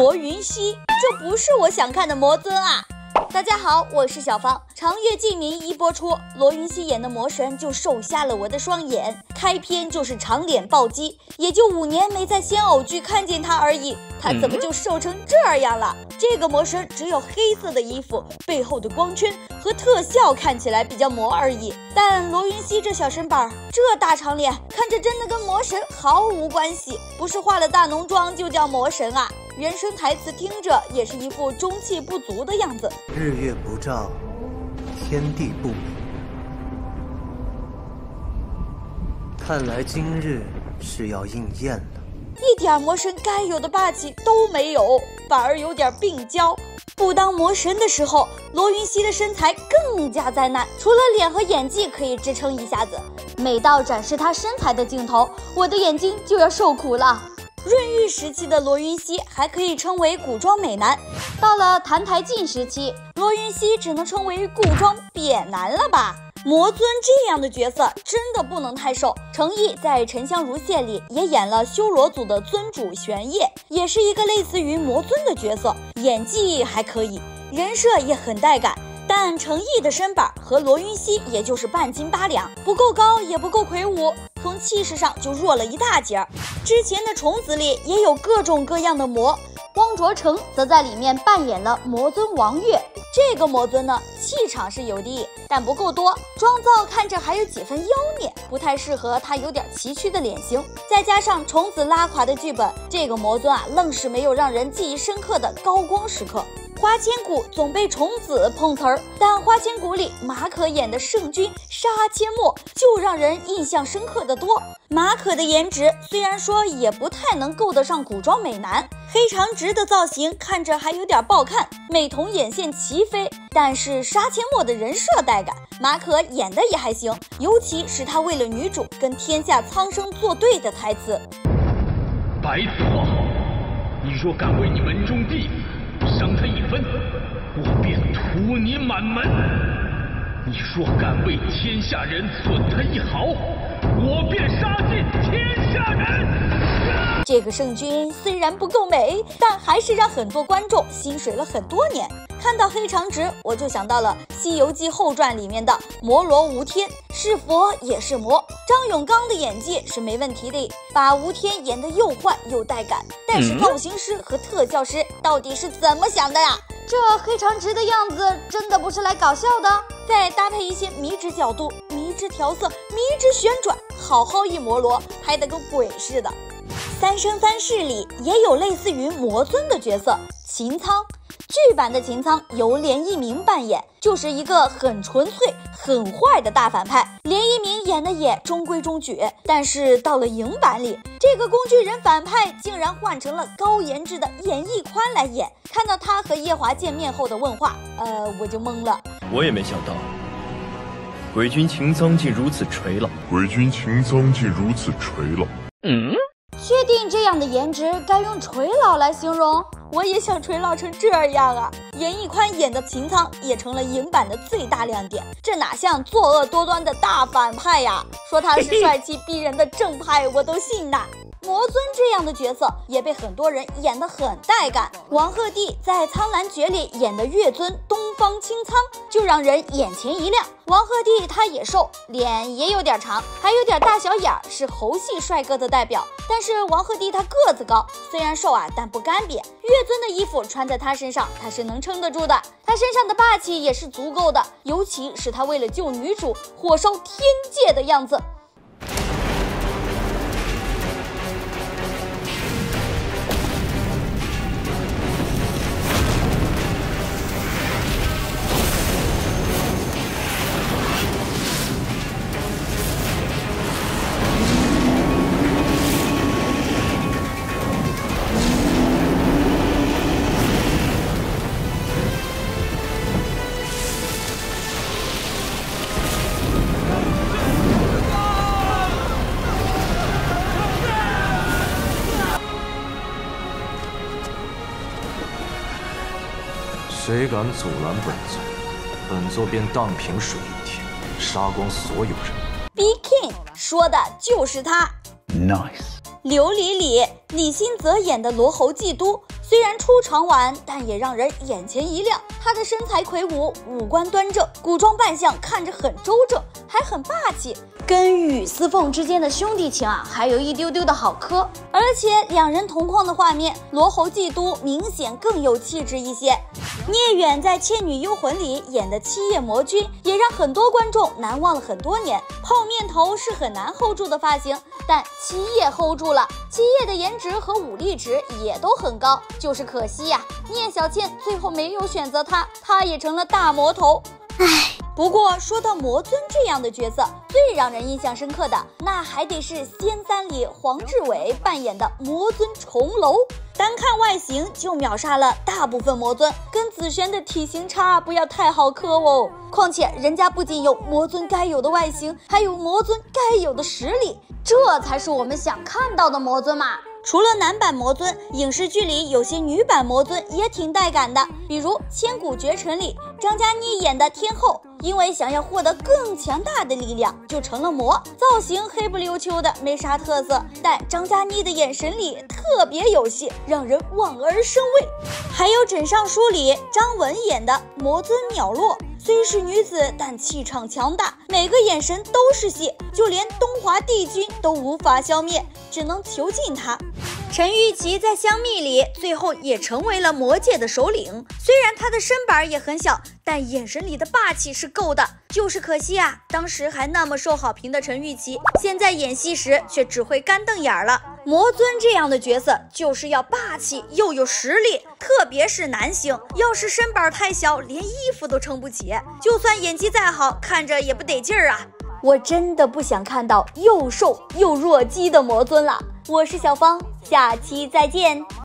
罗云熙，这不是我想看的魔尊啊！大家好，我是小芳。长月烬明一播出，罗云熙演的魔神就受瞎了我的双眼，开篇就是长脸暴击，也就5年没在仙偶剧看见他而已，他怎么就瘦成这样了？这个魔神只有黑色的衣服，背后的光圈和特效看起来比较魔而已，但罗云熙这小身板，这大长脸，看着真的跟魔神毫无关系，不是化了大浓妆就叫魔神啊！原声台词听着也是一副中气不足的样子。日月不照，天地不明。看来今日是要应验了。一点魔神该有的霸气都没有，反而有点病娇。不当魔神的时候，罗云熙的身材更加灾难，除了脸和演技可以支撑一下子，每到展示他身材的镜头，我的眼睛就要受苦了。润玉时期的罗云熙还可以称为古装美男，到了澹台烬时期，罗云熙只能称为古装扁男了吧？魔尊这样的角色真的不能太瘦。程毅在《沉香如屑》里也演了修罗组的尊主玄烨，也是一个类似于魔尊的角色，演技还可以，人设也很带感。但程毅的身板和罗云熙也就是半斤8两，不够高也不够魁梧，从气势上就弱了一大截。之前的虫子里也有各种各样的魔，汪卓成则在里面扮演了魔尊王月。这个魔尊呢，气场是有的，但不够多，妆造看着还有几分妖孽，不太适合他有点崎岖的脸型。再加上虫子拉垮的剧本，这个魔尊啊，愣是没有让人记忆深刻的高光时刻。花千骨总被虫子碰瓷儿，但花千骨里马可演的圣君杀阡陌就让人印象深刻的多。马可的颜值虽然说也不太能够得上古装美男，黑长直的造型看着还有点不好看，美瞳眼线齐飞，但是杀阡陌的人设带感，马可演的也还行，尤其是他为了女主跟天下苍生作对的台词：“白子皇后，你若敢为你门中弟子伤他一分，我便屠你满门；你若敢为天下人损他一毫，我便杀尽天下人。”这个圣君虽然不够美，但还是让很多观众心水了很多年。看到黑长直，我就想到了《西游记后传》里面的摩罗无天，是佛也是魔。张永刚的演技是没问题的，把无天演得又坏又带感，但是造型师和特效师到底是怎么想的呀？这黑长直的样子真的不是来搞笑的？再搭配一些迷之角度、迷之调色、迷之旋转，好好一摩罗，拍得跟鬼似的。《三生三世》里也有类似于魔尊的角色秦苍，剧版的秦苍由连一鸣扮演，就是一个很纯粹很坏的大反派，连一鸣演的也中规中矩。但是到了影版里，这个工具人反派竟然换成了高颜值的严屹宽来演，看到他和夜华见面后的问话，我就懵了。我也没想到鬼君秦苍竟如此垂老，确定这样的颜值该用垂老来形容？我也想垂老成这样啊！严屹宽演的秦苍也成了影版的最大亮点，这哪像作恶多端的大反派呀？说他是帅气逼人的正派我都信呐。魔尊这样的角色也被很多人演得很带感，王鹤棣在《苍兰诀》里演的月尊东方青苍就让人眼前一亮。王鹤棣他也瘦，脸也有点长，还有点大小眼，是猴系帅哥的代表。但是王鹤棣他个子高，虽然瘦啊，但不干瘪，月尊的衣服穿在他身上他是能撑得住的，他身上的霸气也是足够的，尤其是他为了救女主火烧天界的样子。谁敢阻拦本座，本座便荡平水一天，杀光所有人。B King 说的就是他。Nice。《琉璃》里李新泽演的罗侯祭都，虽然出场晚，但也让人眼前一亮。他的身材魁梧，五官端正，古装扮相看着很周正，还很霸气。跟雨丝凤之间的兄弟情啊，还有一丢丢的好磕。而且两人同框的画面，罗侯郫都明显更有气质一些。聂远在《倩女幽魂》里演的七夜魔君，也让很多观众难忘了很多年。泡面头是很难 hold 住的发型，但七夜 hold 住了。七夜的颜值和武力值也都很高，就是可惜呀，聂小倩最后没有选择他，他也成了大魔头。唉。不过说到魔尊这样的角色，最让人印象深刻的那还得是《仙三》里黄志伟扮演的魔尊重楼，单看外形就秒杀了大部分魔尊，跟紫璇的体型差不要太好磕哦。况且人家不仅有魔尊该有的外形，还有魔尊该有的实力，这才是我们想看到的魔尊嘛。除了男版魔尊，影视剧里有些女版魔尊也挺带感的，比如《千古绝尘》里张嘉倪演的天后，因为想要获得更强大的力量，就成了魔，造型黑不溜秋的，没啥特色，但张嘉倪的眼神里特别有戏，让人望而生畏。还有《枕上书》里张文演的魔尊袅娜，虽是女子，但气场强大，每个眼神都是戏，就连东华帝君都无法消灭，只能囚禁她。陈钰琪在《香蜜》里最后也成为了魔界的首领，虽然她的身板也很小，但眼神里的霸气是够的，就是可惜啊，当时还那么受好评的陈钰琪，现在演戏时却只会干瞪眼了。魔尊这样的角色就是要霸气又有实力，特别是男星，要是身板太小，连衣服都撑不起，就算演技再好，看着也不得劲儿啊。我真的不想看到又瘦又弱鸡的魔尊了。我是小芳，下期再见。